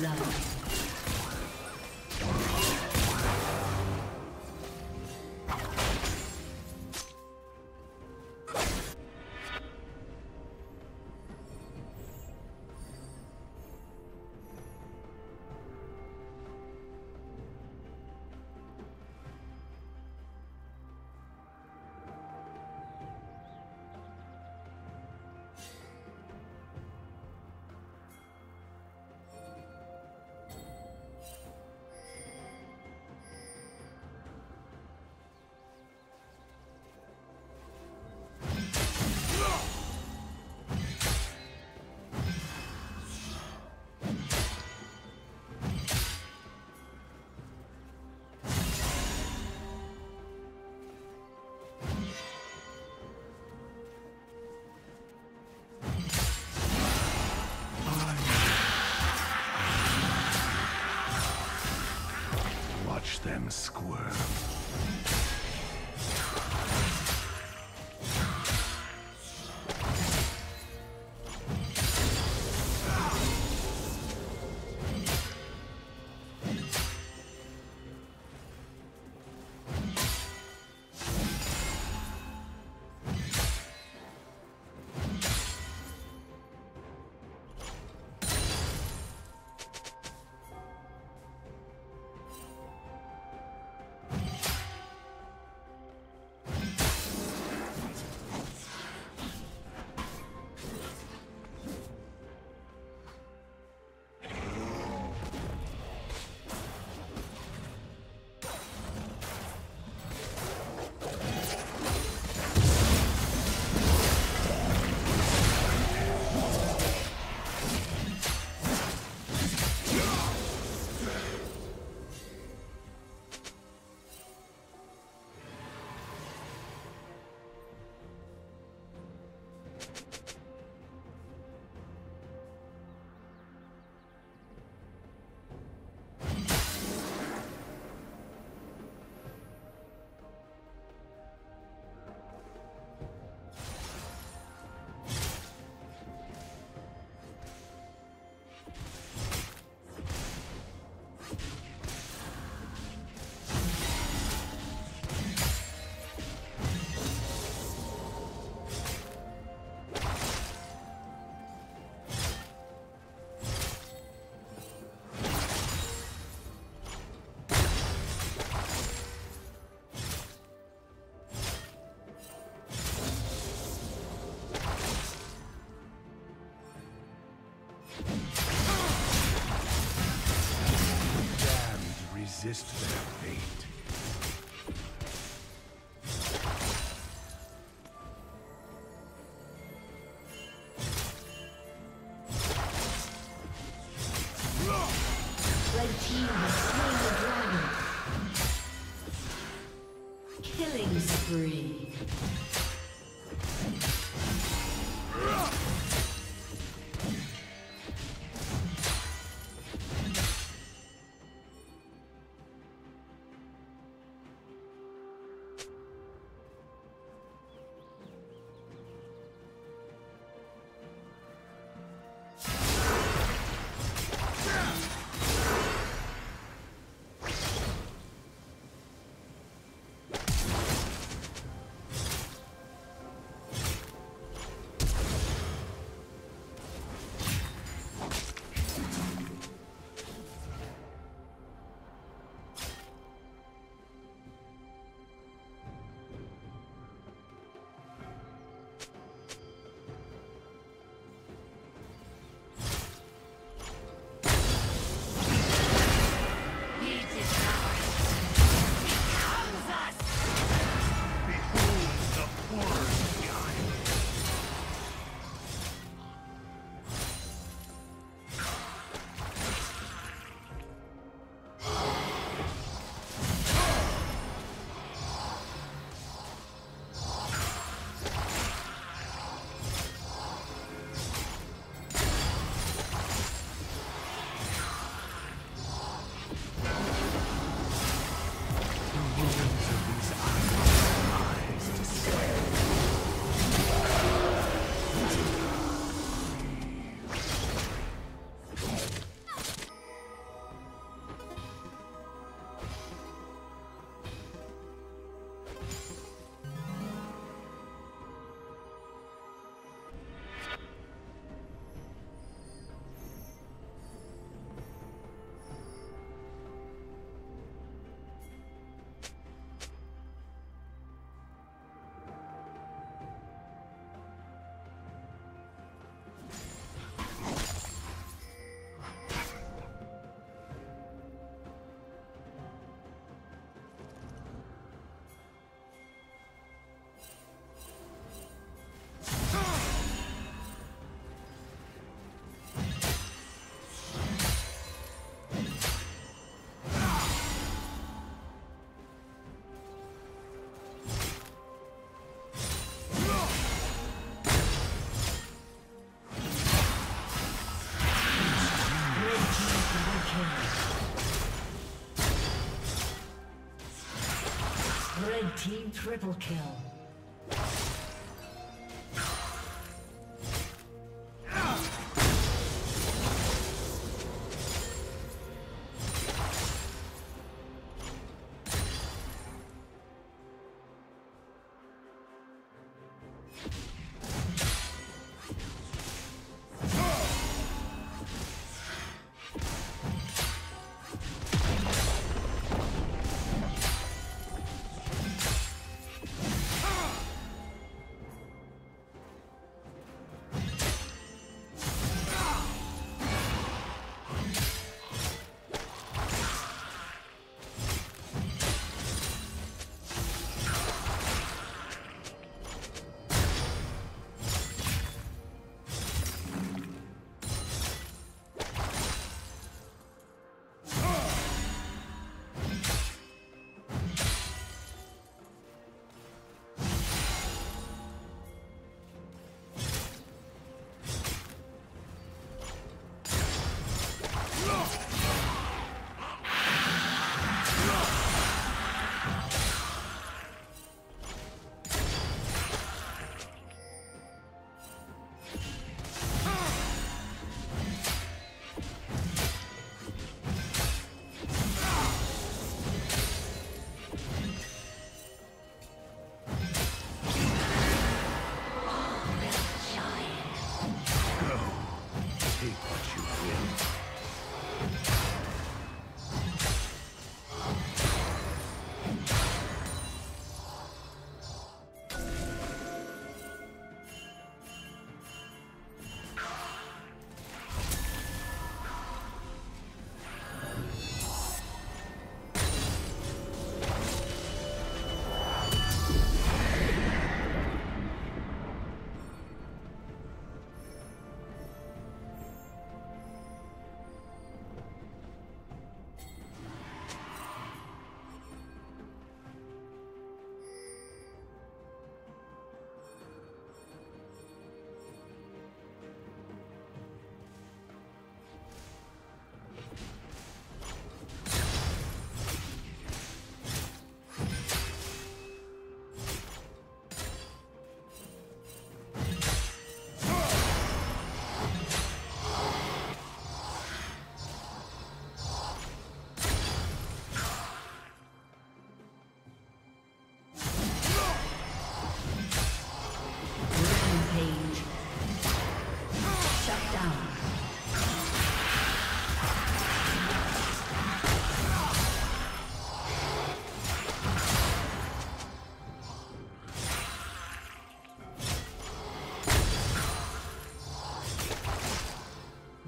blood. Them squirm. Resist their fate. Red team has slain the dragon. Killing spree. Red team triple kill.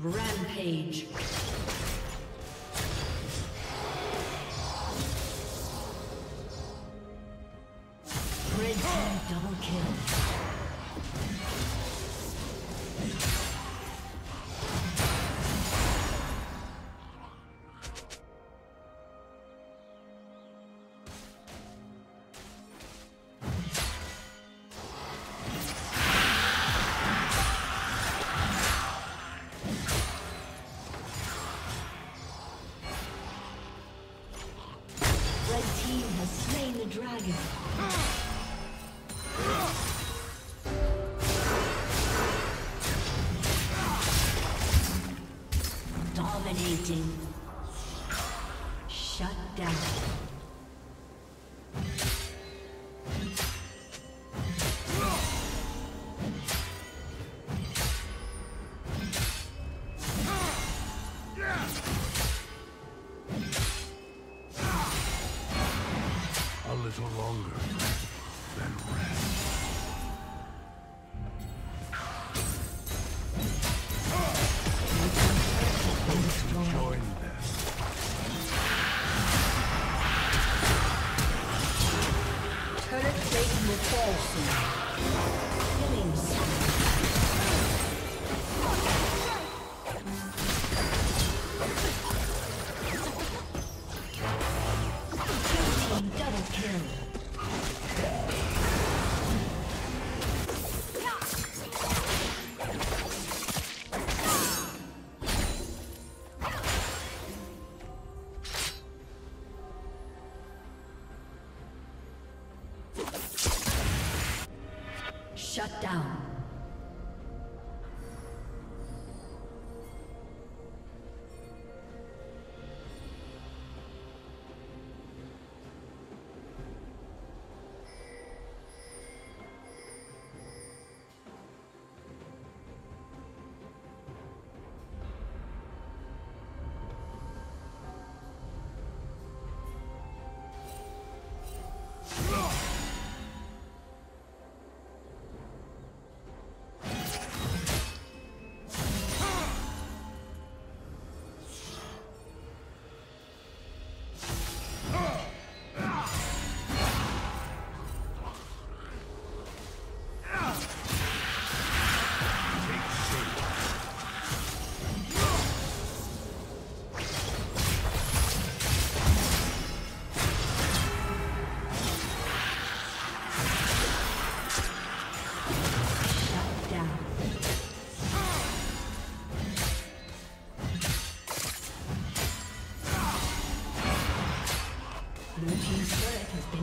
Rampage. Red team double kill. Shut down. A little longer than rest. Shut down.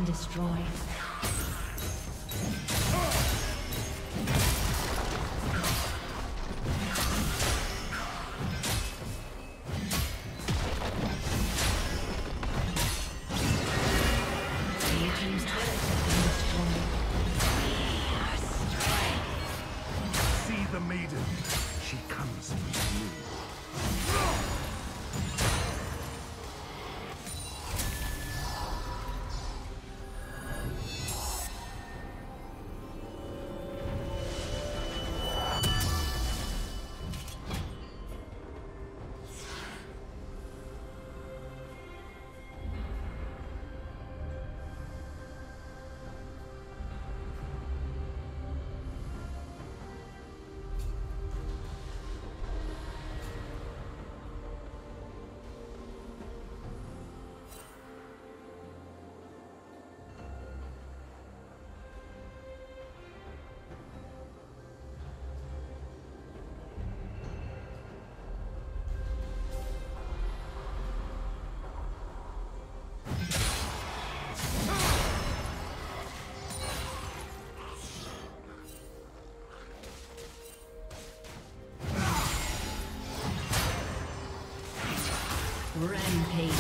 Destroyed. Rampage.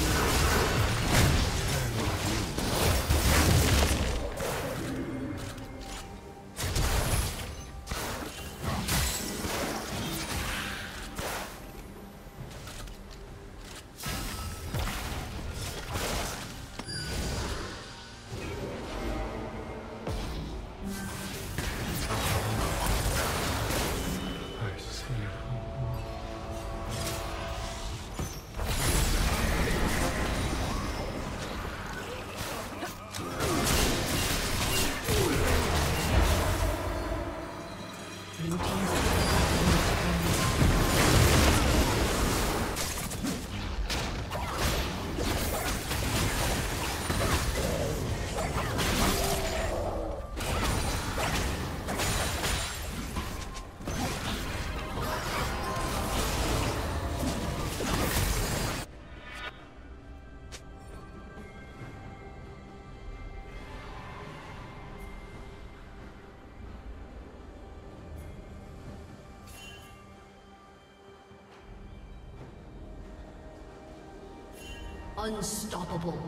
Unstoppable.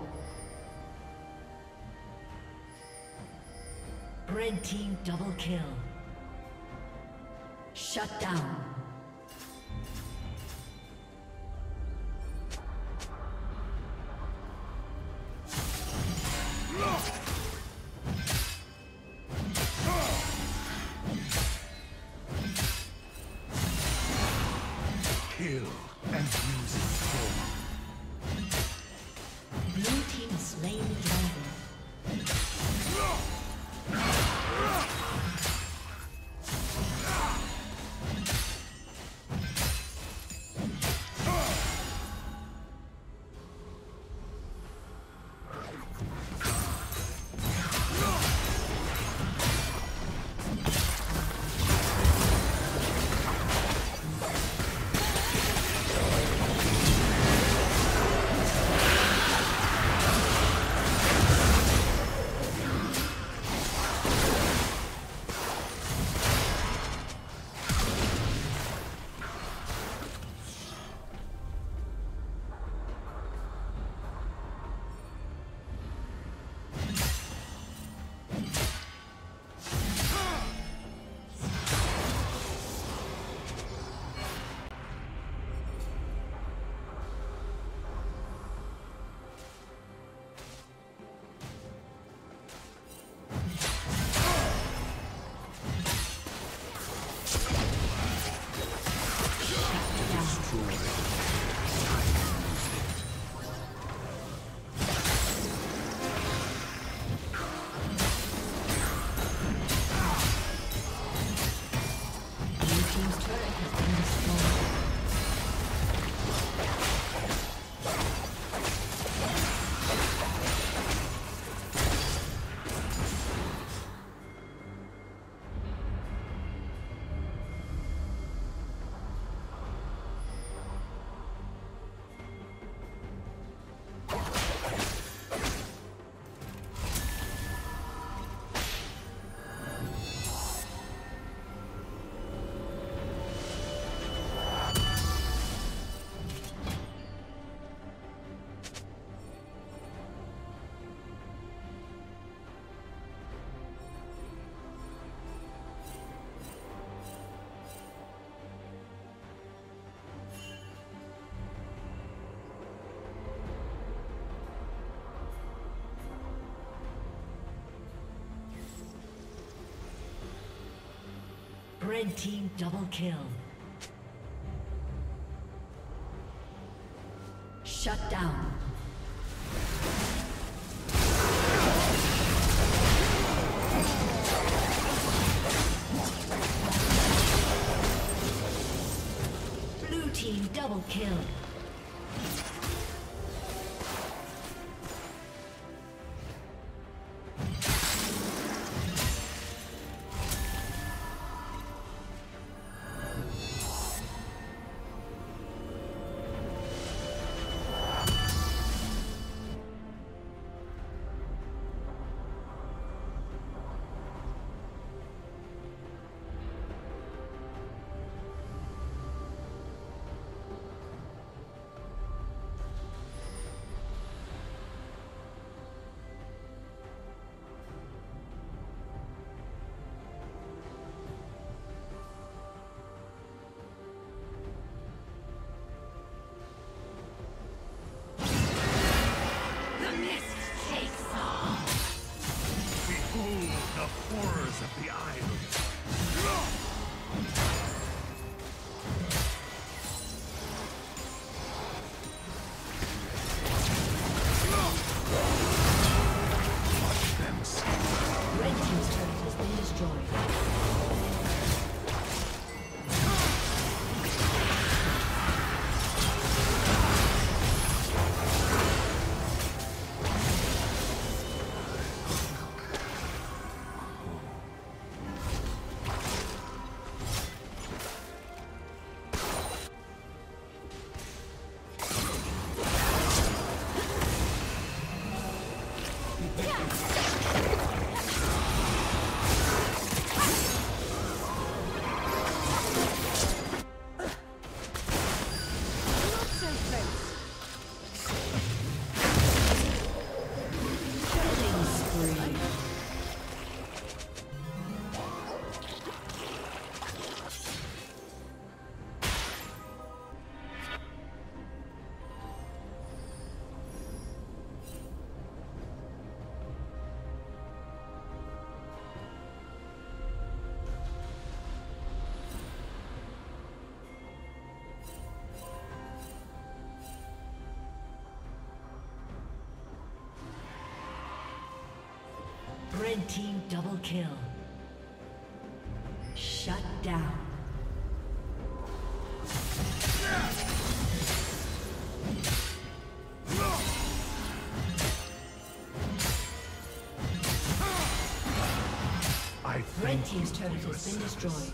Red team double kill. Shut down. Red team double kill. Shut down. Blue team double kill. Red team double kill. Shut down. Red team's turret has been destroyed.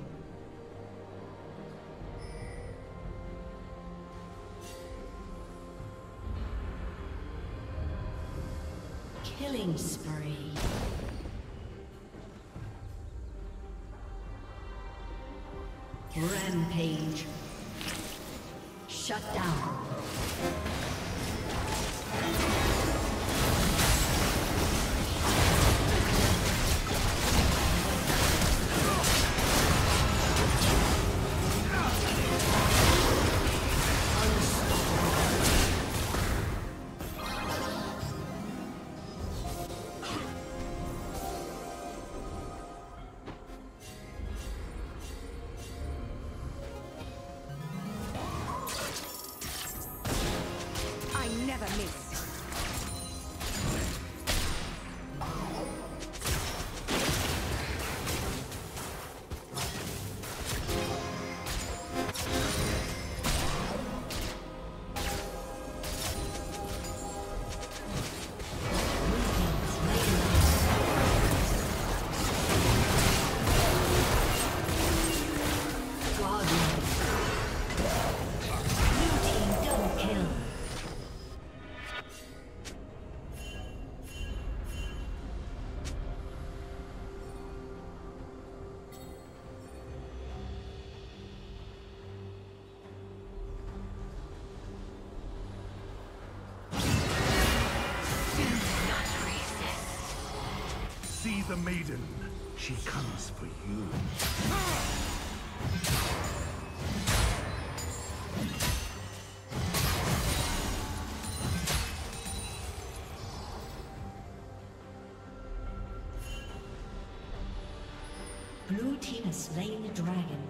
Killing spree. Rampage. Shut down. See the maiden. She comes for you. Blue team has slain the dragon.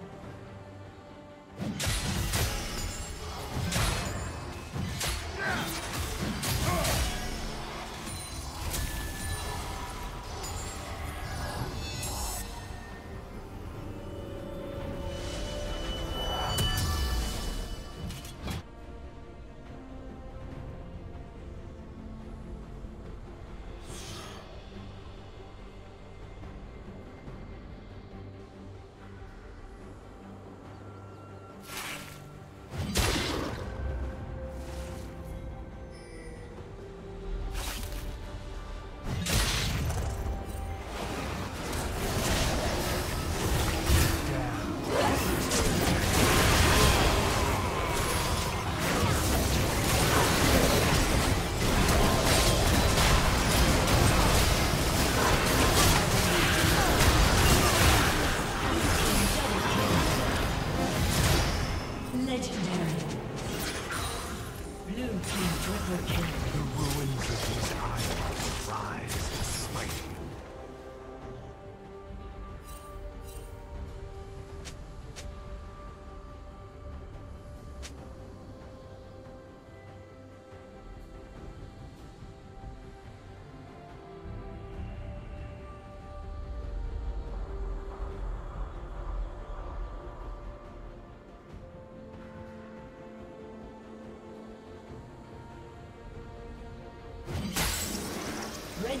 Red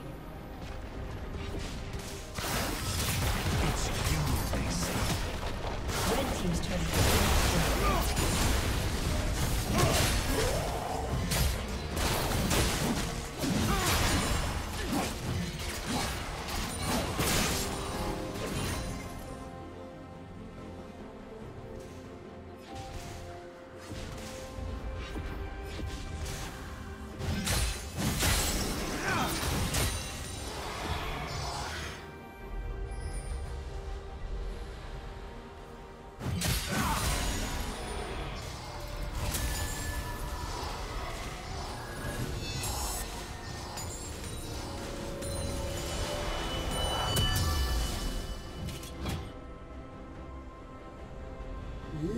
It's you, they say. Red team's turret has been destroyed.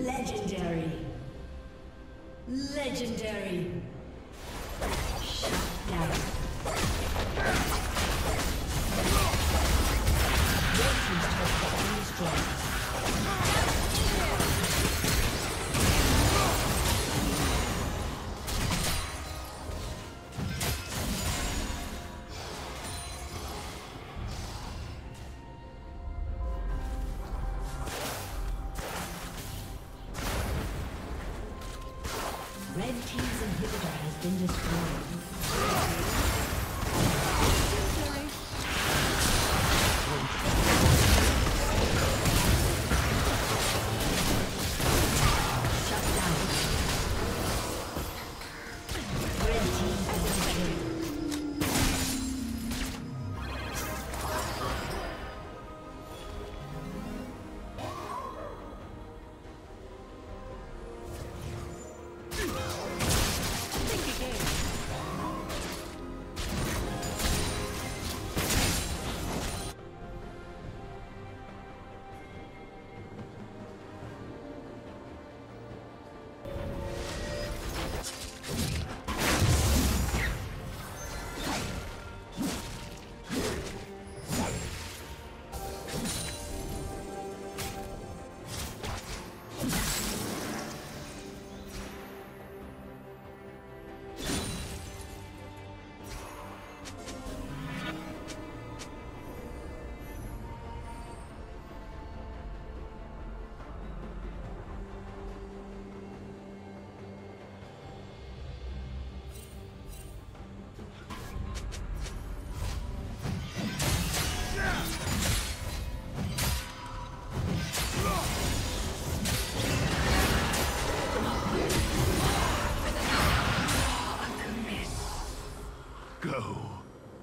Legendary. Legendary. Shut down. Red team's inhibitor has been destroyed.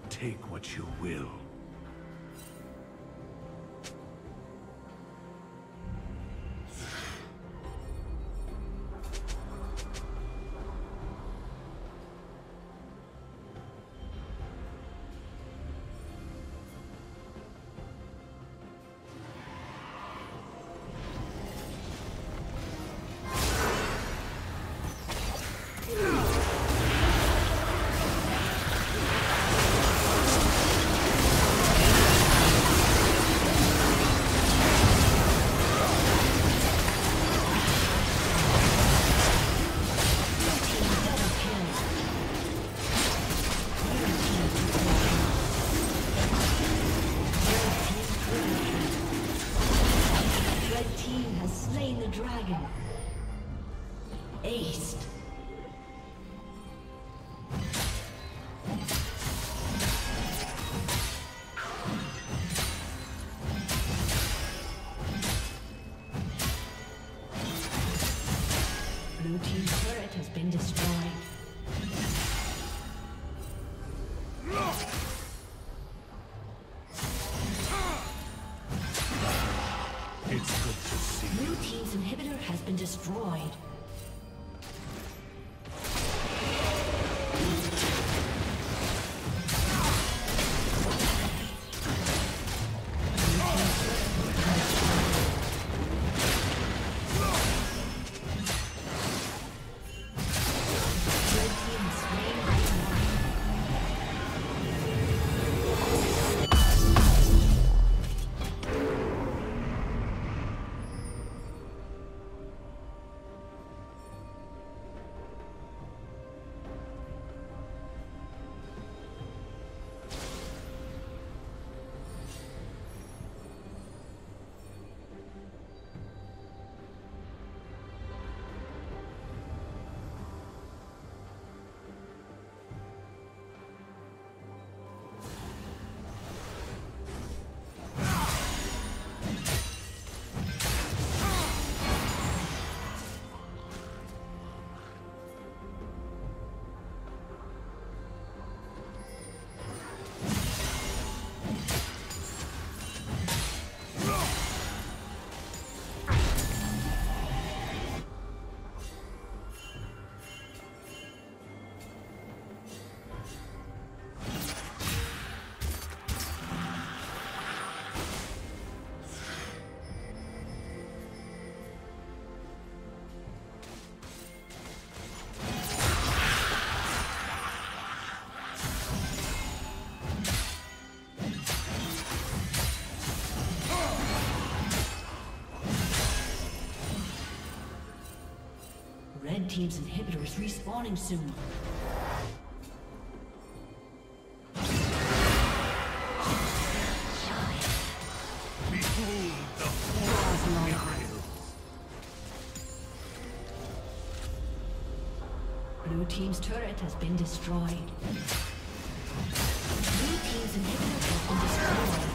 Take what you will. Destroyed. Team's inhibitor is respawning soon. team's turret has been destroyed. Blue team's inhibitor has been destroyed.